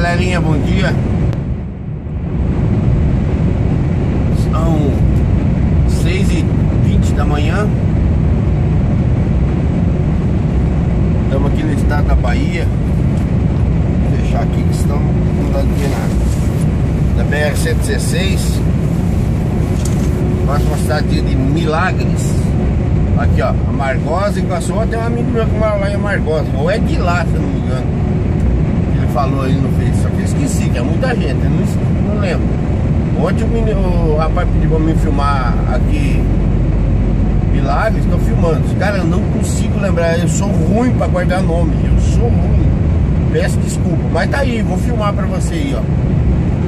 galerinha, bom dia. São 6h20 da manhã. Estamos aqui no estado da Bahia. Vou deixar aqui que estão não dá de ver nada. Da BR-116, próxima cidade de Milagres. Aqui ó, Amargosa e Passuó. Tem um amigo meu que mora lá em Amargosa, ou é de lá, se eu não me engano. Ele falou aí no Face, só que eu esqueci, que é muita gente, eu não lembro. Ontem o rapaz pediu pra me filmar aqui Milagres, tô filmando. Cara, eu não consigo lembrar, eu sou ruim pra guardar nome, eu sou ruim. Peço desculpa, mas tá aí, vou filmar pra você aí, ó.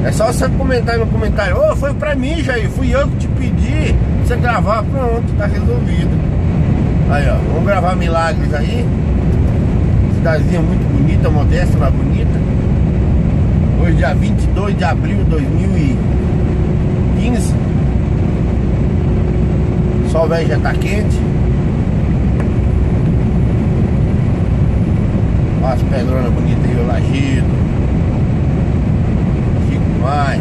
É só você comentar no comentário: ô, foi pra mim, Jair, fui eu que te pedi você gravar, pronto, tá resolvido. Aí ó, vamos gravar Milagres aí. Cidadezinha muito bonita, modesta, mas bonita. Hoje dia 22 de abril de 2015. O sol velho já tá quente. Ó as pedronas bonitas aí, o lagido. Chico Mai.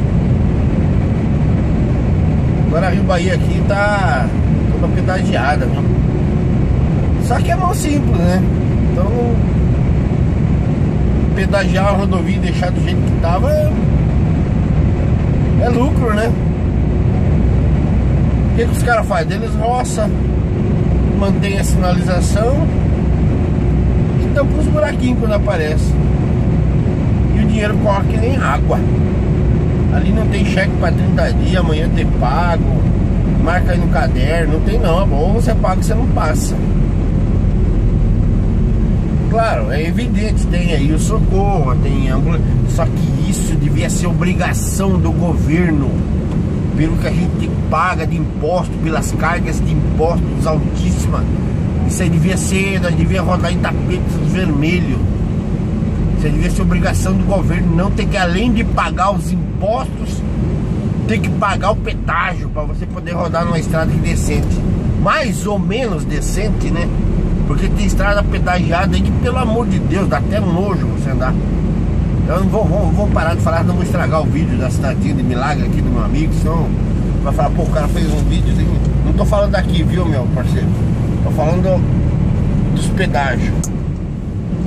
Agora a Rio Bahia aqui tá toda pedagiada, viu? Só que é mão simples, né? Então, pedagiar a rodovia e deixar do jeito que tava é lucro, né? O que os caras fazem? Eles roçam, mantêm a sinalização e tampam os buraquinhos quando aparece. E o dinheiro corre que nem água. Ali não tem cheque para 30 dias, amanhã tem pago, marca aí no caderno, não tem não. Ou você paga ou você não passa. Claro, é evidente, tem aí o socorro, tem ambulância. Só que isso devia ser obrigação do governo. Pelo que a gente paga de imposto, pelas cargas de impostos altíssimas. Isso aí devia ser, nós devia rodar em tapetes vermelhos. Isso aí devia ser obrigação do governo. Não ter que, além de pagar os impostos, ter que pagar o pedágio para você poder rodar numa estrada decente. Mais ou menos decente, né? Porque tem estrada pedagiada aí que, pelo amor de Deus, dá até nojo você andar. Então eu não vou parar de falar, não vou estragar o vídeo da cidadinha de Milagre aqui do meu amigo, senão vai falar, pô, o cara fez um vídeo assim. Não tô falando daqui, viu, meu parceiro? Tô falando dos pedágios.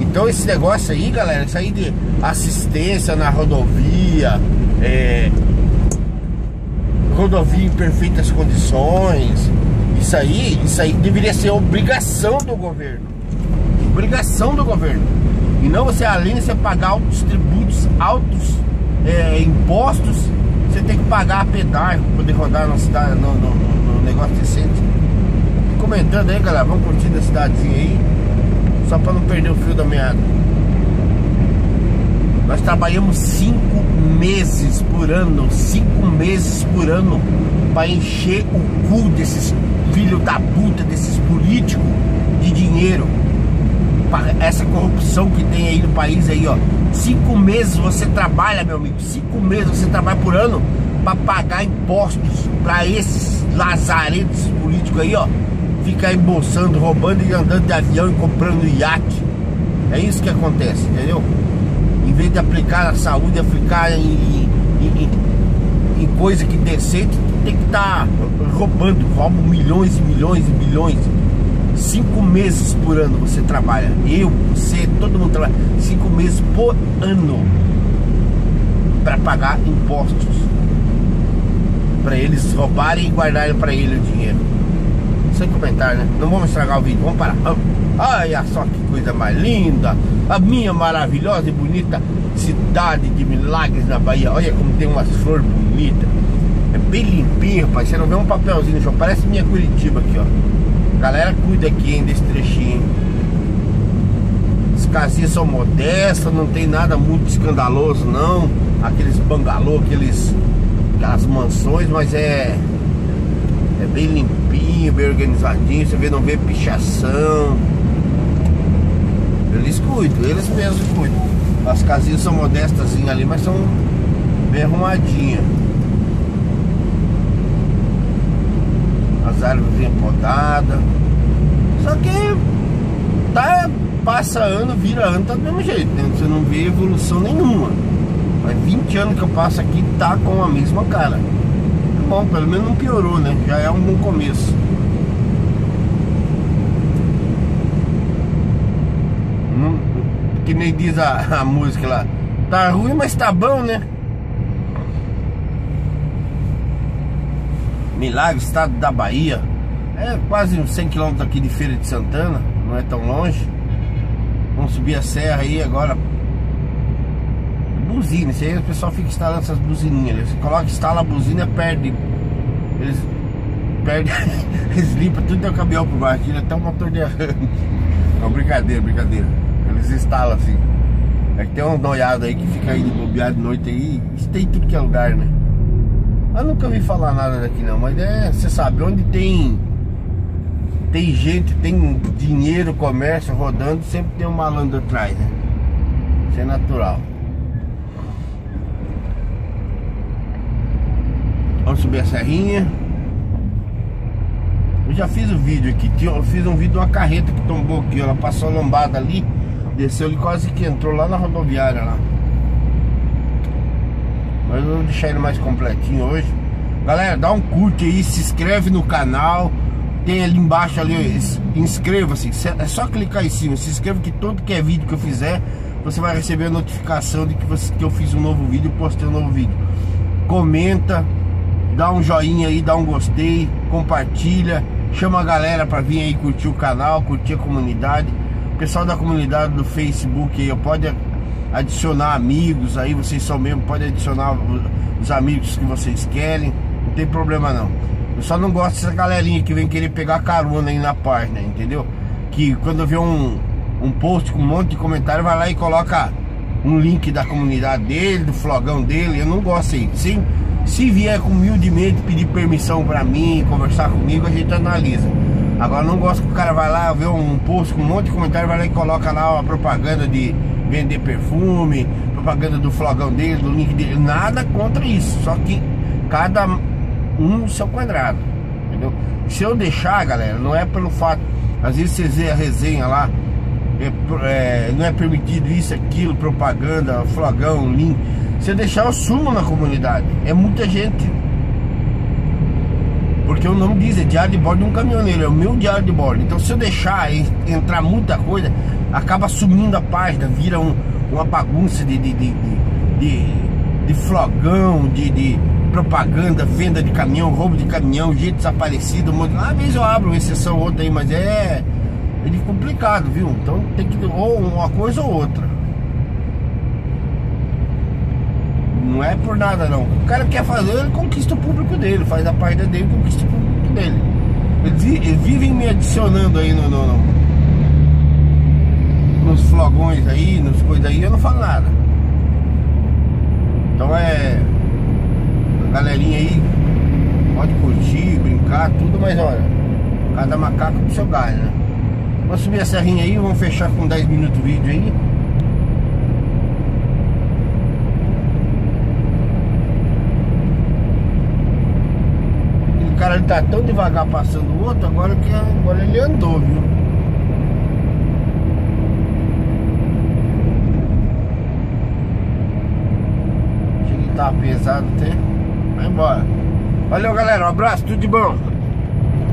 Então esse negócio aí, galera, isso aí de assistência na rodovia, rodovia em perfeitas condições. Isso aí deveria ser obrigação do governo. Obrigação do governo. E não você, além de você pagar altos tributos, altos impostos, você tem que pagar a pedágio para poder rodar na cidade, no negócio decente. Comentando aí, galera, vamos curtindo a cidadezinha aí, só para não perder o fio da meada. Nós trabalhamos 5 meses por ano, 5 meses por ano, para encher o cu desses filho da puta, desses políticos, de dinheiro. Essa corrupção que tem aí no país aí, ó. 5 meses você trabalha, meu amigo, 5 meses você trabalha por ano para pagar impostos para esses lazaretos políticos aí, ó. Ficar embolsando, roubando e andando de avião e comprando iate. É isso que acontece, entendeu? Em vez de aplicar na saúde, aplicar em coisa que decente, tem que estar roubando. Roubo milhões e milhões e milhões. 5 meses por ano você trabalha. Eu, você, todo mundo trabalha 5 meses por ano para pagar impostos, para eles roubarem e guardarem para ele o dinheiro. Sem comentário, né? Não vamos estragar o vídeo, vamos parar. Olha só que coisa mais linda, a minha maravilhosa e bonita cidade de Milagres na Bahia. Olha como tem umas flores bonitas. É bem limpinho, rapaz. Você não vê um papelzinho no chão. Parece minha Curitiba aqui, ó. Galera, cuida aqui, hein, desse trechinho. As casinhas são modestas, não tem nada muito escandaloso, não. Aqueles bangalô, aquelas mansões, mas é bem limpinho, bem organizadinho. Você vê, não vê pichação. Eles cuidam, eles mesmos cuidam. As casinhas são modestas ali, mas são bem arrumadinhas. As árvores podadas. Só que passa ano, vira ano, tá do mesmo jeito, né? Você não vê evolução nenhuma. Mas 20 anos que eu passo aqui tá com a mesma cara. Bom, pelo menos não piorou, né? Já é um bom começo. Que nem diz a música lá. Tá ruim, mas tá bom, né? Milagres, estado da Bahia. É quase uns 100 km aqui de Feira de Santana. Não é tão longe. Vamos subir a serra aí agora. Buzina, isso aí o pessoal fica instalando essas buzininhas, né? Você coloca, instala a buzina, perde. Eles limpam tudo teu caminhão por baixo, tira até o motor de arranque. Não, brincadeira, brincadeira. Eles instalam assim. É que tem um noiado aí que fica aí de bobear de noite aí. Isso tem tudo que é lugar, né? Eu nunca vi falar nada daqui não, mas é, você sabe, onde tem gente, tem dinheiro, comércio rodando, sempre tem um malandro atrás, né? Isso é natural. Vamos subir a serrinha. Eu já fiz o vídeo aqui. Eu fiz um vídeo de uma carreta que tombou aqui. Ela passou a lombada ali, desceu e quase que entrou lá na rodoviária lá. Mas eu vou deixar ele mais completinho hoje. Galera, dá um curte aí, se inscreve no canal. Tem ali embaixo ali, inscreva-se. É só clicar em cima, se inscreva, que todo que é vídeo que eu fizer, você vai receber a notificação de que eu fiz um novo vídeo, postei um novo vídeo. Comenta, dá um joinha aí, dá um gostei, compartilha, chama a galera pra vir aí curtir o canal, curtir a comunidade. O pessoal da comunidade do Facebook aí, pode adicionar amigos aí, vocês são membros, pode adicionar os amigos que vocês querem, não tem problema não. Eu só não gosto dessa galerinha que vem querer pegar carona aí na página, entendeu? Que quando vê um post com um monte de comentário, vai lá e coloca um link da comunidade dele, do flogão dele. Eu não gosto aí, sim. Se vier humildemente pedir permissão pra mim, conversar comigo, a gente analisa. Agora não gosto que o cara vai lá ver um post com um monte de comentário, vai lá e coloca lá uma propaganda de vender perfume, propaganda do flogão dele, do link dele. Nada contra isso, só que cada um no seu quadrado, entendeu? Se eu deixar, galera, não é pelo fato. Às vezes vocês veem a resenha lá, não é permitido isso, aquilo, propaganda, flogão, link. Se eu deixar, eu sumo na comunidade. É muita gente. Porque o nome diz, é diário de bordo de um caminhoneiro. É o meu diário de bordo. Então se eu deixar entrar muita coisa, acaba sumindo a página. Vira uma bagunça de flogão, de propaganda, venda de caminhão, roubo de caminhão, gente desaparecida. Às vezes eu abro uma exceção ou outra aí, mas é complicado, viu? Então tem que ou uma coisa ou outra. Não é por nada não. O cara quer fazer, ele conquista o público dele, faz a página dele, conquista o público dele. Eles vivem me adicionando aí nos flogões aí, nos coisas aí, eu não falo nada. Então a galerinha aí pode curtir, brincar, tudo, mas olha, cada macaco com seu galho, né? Vamos subir a serrinha aí, vamos fechar com 10 minutos o vídeo aí. O cara ele tá tão devagar passando o outro agora que agora ele andou, viu? Achei que tá pesado até. Vai embora. Valeu, galera, um abraço, tudo de bom.